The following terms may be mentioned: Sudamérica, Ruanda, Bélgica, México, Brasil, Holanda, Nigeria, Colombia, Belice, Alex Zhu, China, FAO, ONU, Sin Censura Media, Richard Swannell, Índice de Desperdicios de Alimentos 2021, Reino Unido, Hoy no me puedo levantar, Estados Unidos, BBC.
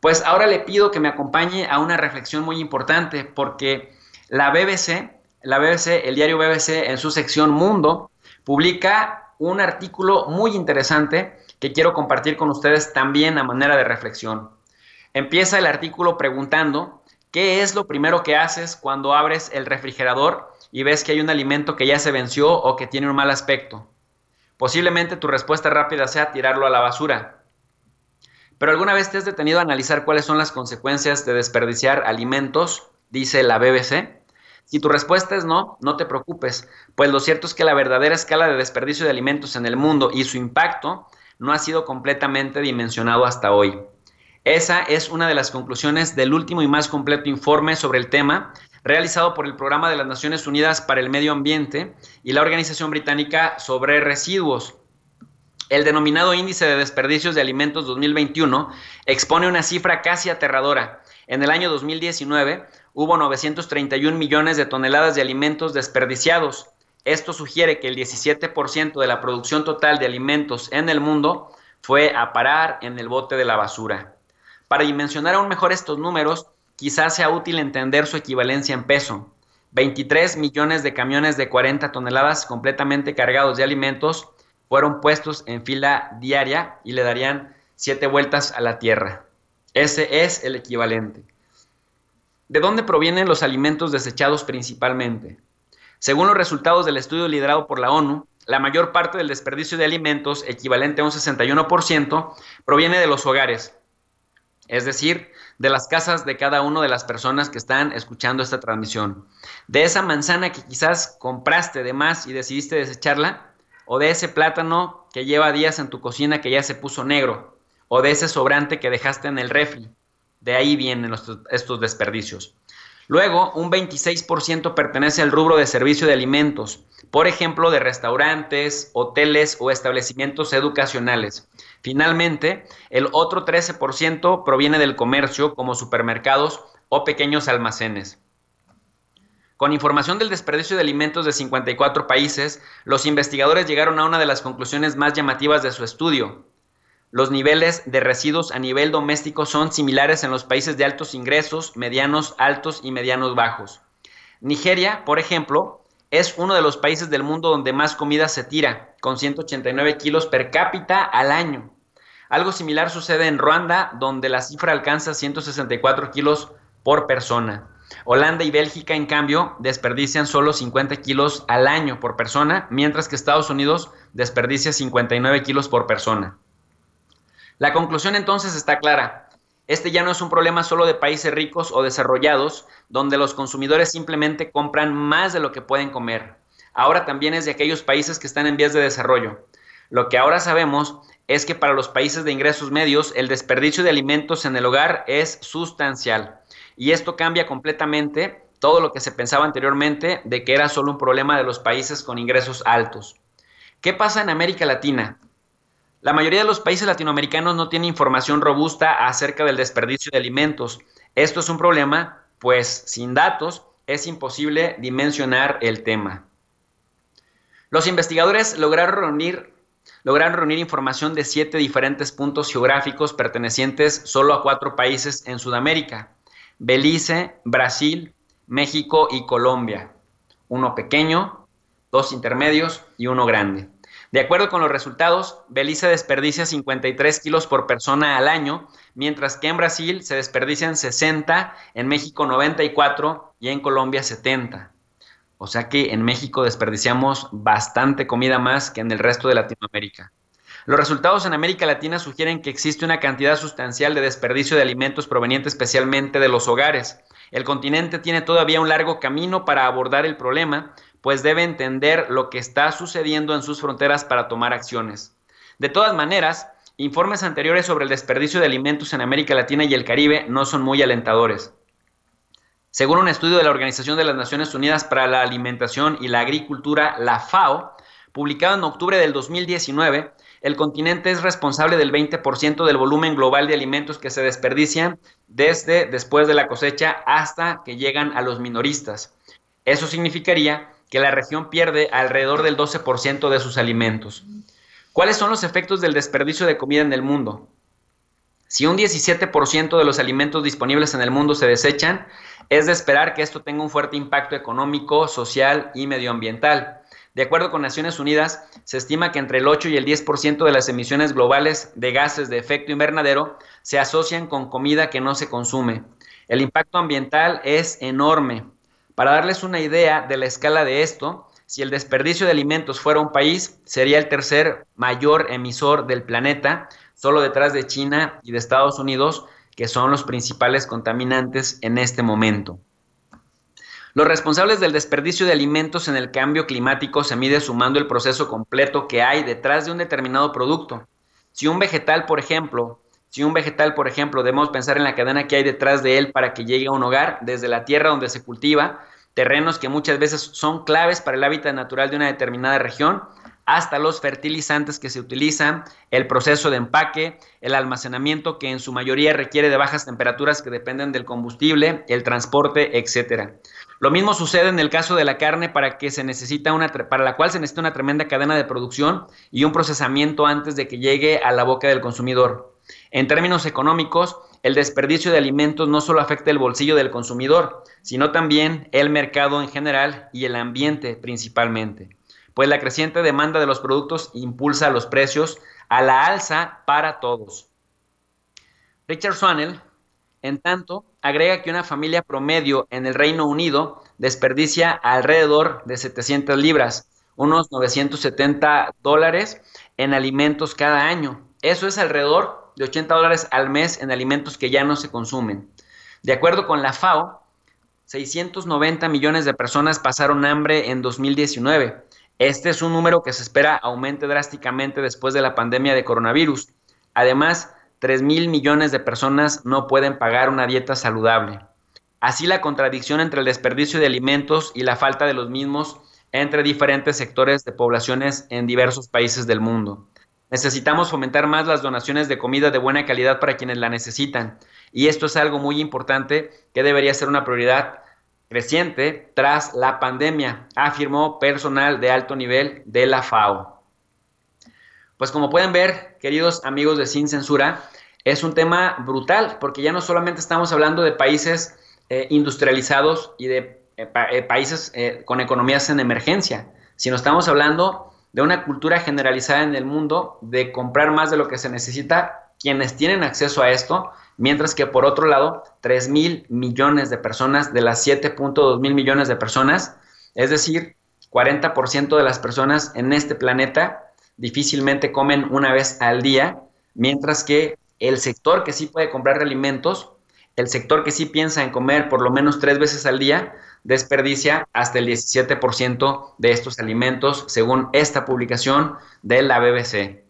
Pues ahora le pido que me acompañe a una reflexión muy importante, porque el diario BBC, en su sección Mundo, publica un artículo muy interesante que quiero compartir con ustedes también a manera de reflexión. Empieza el artículo preguntando, ¿qué es lo primero que haces cuando abres el refrigerador y ves que hay un alimento que ya se venció o que tiene un mal aspecto? Posiblemente tu respuesta rápida sea tirarlo a la basura. ¿Pero alguna vez te has detenido a analizar cuáles son las consecuencias de desperdiciar alimentos?, dice la BBC. Si tu respuesta es no, no te preocupes, pues lo cierto es que la verdadera escala de desperdicio de alimentos en el mundo y su impacto no ha sido completamente dimensionado hasta hoy. Esa es una de las conclusiones del último y más completo informe sobre el tema realizado por el Programa de las Naciones Unidas para el Medio Ambiente y la Organización Británica sobre Residuos. El denominado Índice de Desperdicios de Alimentos 2021 expone una cifra casi aterradora. En el año 2019 hubo 931 millones de toneladas de alimentos desperdiciados. Esto sugiere que el 17% de la producción total de alimentos en el mundo fue a parar en el bote de la basura. Para dimensionar aún mejor estos números, quizás sea útil entender su equivalencia en peso. 23 millones de camiones de 40 toneladas completamente cargados de alimentos fueron puestos en fila diaria y le darían 7 vueltas a la Tierra. Ese es el equivalente. ¿De dónde provienen los alimentos desechados principalmente? Según los resultados del estudio liderado por la ONU, la mayor parte del desperdicio de alimentos, equivalente a un 61%, proviene de los hogares, es decir, de las casas de cada una de las personas que están escuchando esta transmisión. De esa manzana que quizás compraste de más y decidiste desecharla, o de ese plátano que lleva días en tu cocina que ya se puso negro, o de ese sobrante que dejaste en el refri. De ahí vienen estos desperdicios. Luego, un 26% pertenece al rubro de servicio de alimentos, por ejemplo, de restaurantes, hoteles o establecimientos educacionales. Finalmente, el otro 13% proviene del comercio, como supermercados o pequeños almacenes. Con información del desperdicio de alimentos de 54 países, los investigadores llegaron a una de las conclusiones más llamativas de su estudio. Los niveles de residuos a nivel doméstico son similares en los países de altos ingresos, medianos, altos y medianos bajos. Nigeria, por ejemplo, es uno de los países del mundo donde más comida se tira, con 189 kilos per cápita al año. Algo similar sucede en Ruanda, donde la cifra alcanza 164 kilos por persona. Holanda y Bélgica, en cambio, desperdician solo 50 kilos al año por persona, mientras que Estados Unidos desperdicia 59 kilos por persona. La conclusión entonces está clara. Este ya no es un problema solo de países ricos o desarrollados, donde los consumidores simplemente compran más de lo que pueden comer. Ahora también es de aquellos países que están en vías de desarrollo. Lo que ahora sabemos es que para los países de ingresos medios, el desperdicio de alimentos en el hogar es sustancial. Y esto cambia completamente todo lo que se pensaba anteriormente de que era solo un problema de los países con ingresos altos. ¿Qué pasa en América Latina? La mayoría de los países latinoamericanos no tiene información robusta acerca del desperdicio de alimentos. Esto es un problema, pues sin datos es imposible dimensionar el tema. Los investigadores lograron reunir información de 7 diferentes puntos geográficos pertenecientes solo a 4 países en Sudamérica: Belice, Brasil, México y Colombia. Uno pequeño, 2 intermedios y uno grande. De acuerdo con los resultados, Belice desperdicia 53 kilos por persona al año, mientras que en Brasil se desperdician 60, en México 94 y en Colombia 70. O sea que en México desperdiciamos bastante comida más que en el resto de Latinoamérica. Los resultados en América Latina sugieren que existe una cantidad sustancial de desperdicio de alimentos proveniente especialmente de los hogares. El continente tiene todavía un largo camino para abordar el problema, pues debe entender lo que está sucediendo en sus fronteras para tomar acciones. De todas maneras, informes anteriores sobre el desperdicio de alimentos en América Latina y el Caribe no son muy alentadores. Según un estudio de la Organización de las Naciones Unidas para la Alimentación y la Agricultura, la FAO, publicado en octubre del 2019, el continente es responsable del 20% del volumen global de alimentos que se desperdician desde después de la cosecha hasta que llegan a los minoristas. Eso significaría que la región pierde alrededor del 12% de sus alimentos. ¿Cuáles son los efectos del desperdicio de comida en el mundo? Si un 17% de los alimentos disponibles en el mundo se desechan, es de esperar que esto tenga un fuerte impacto económico, social y medioambiental. De acuerdo con Naciones Unidas, se estima que entre el 8 y el 10% de las emisiones globales de gases de efecto invernadero se asocian con comida que no se consume. El impacto ambiental es enorme. Para darles una idea de la escala de esto, si el desperdicio de alimentos fuera un país, sería el tercer mayor emisor del planeta, solo detrás de China y de Estados Unidos, que son los principales contaminantes en este momento. Los responsables del desperdicio de alimentos en el cambio climático se mide sumando el proceso completo que hay detrás de un determinado producto. Si un vegetal, por ejemplo, debemos pensar en la cadena que hay detrás de él para que llegue a un hogar, desde la tierra donde se cultiva, terrenos que muchas veces son claves para el hábitat natural de una determinada región, hasta los fertilizantes que se utilizan, el proceso de empaque, el almacenamiento que en su mayoría requiere de bajas temperaturas que dependen del combustible, el transporte, etc. Lo mismo sucede en el caso de la carne para la cual se necesita una tremenda cadena de producción y un procesamiento antes de que llegue a la boca del consumidor. En términos económicos, el desperdicio de alimentos no solo afecta el bolsillo del consumidor, sino también el mercado en general y el ambiente principalmente, pues la creciente demanda de los productos impulsa los precios a la alza para todos. Richard Swannell, en tanto, agrega que una familia promedio en el Reino Unido desperdicia alrededor de 700 libras, unos $970 en alimentos cada año. Eso es alrededor de $80 al mes en alimentos que ya no se consumen. De acuerdo con la FAO, 690 millones de personas pasaron hambre en 2019. Este es un número que se espera aumente drásticamente después de la pandemia de coronavirus. Además, 3,000 millones de personas no pueden pagar una dieta saludable. Así, la contradicción entre el desperdicio de alimentos y la falta de los mismos entre diferentes sectores de poblaciones en diversos países del mundo. Necesitamos fomentar más las donaciones de comida de buena calidad para quienes la necesitan. Y esto es algo muy importante que debería ser una prioridad creciente tras la pandemia, afirmó personal de alto nivel de la FAO. Pues como pueden ver, queridos amigos de Sin Censura, es un tema brutal, porque ya no solamente estamos hablando de países industrializados y de países con economías en emergencia, sino estamos hablando de una cultura generalizada en el mundo de comprar más de lo que se necesita quienes tienen acceso a esto, mientras que por otro lado, 3,000 millones de personas de las 7,2 mil millones de personas, es decir, 40% de las personas en este planeta difícilmente comen una vez al día, mientras que el sector que sí puede comprar alimentos, el sector que sí piensa en comer por lo menos 3 veces al día, desperdicia hasta el 17% de estos alimentos, según esta publicación de la BBC.